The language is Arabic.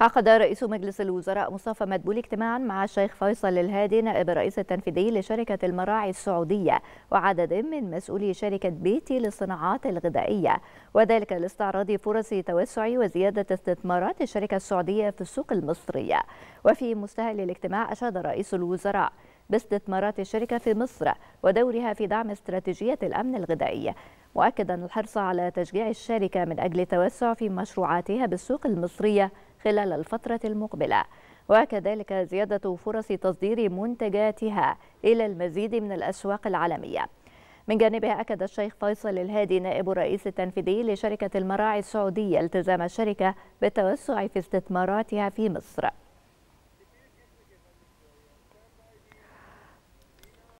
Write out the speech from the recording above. عقد رئيس مجلس الوزراء مصطفى مدبولي اجتماعا مع الشيخ فيصل الهادي نائب الرئيس التنفيذي لشركة المراعي السعودية وعدد من مسؤولي شركة بيتي للصناعات الغذائية، وذلك لاستعراض فرص توسع وزيادة استثمارات الشركة السعودية في السوق المصرية. وفي مستهل الاجتماع أشاد رئيس الوزراء باستثمارات الشركة في مصر ودورها في دعم استراتيجية الأمن الغذائي، مؤكدا الحرص على تشجيع الشركة من أجل التوسع في مشروعاتها بالسوق المصرية خلال الفترة المقبلة، وكذلك زيادة فرص تصدير منتجاتها إلى المزيد من الأسواق العالمية. من جانبه أكد الشيخ فيصل الهادي نائب الرئيس التنفيذي لشركة المراعي السعودية التزام الشركة بالتوسع في استثماراتها في مصر.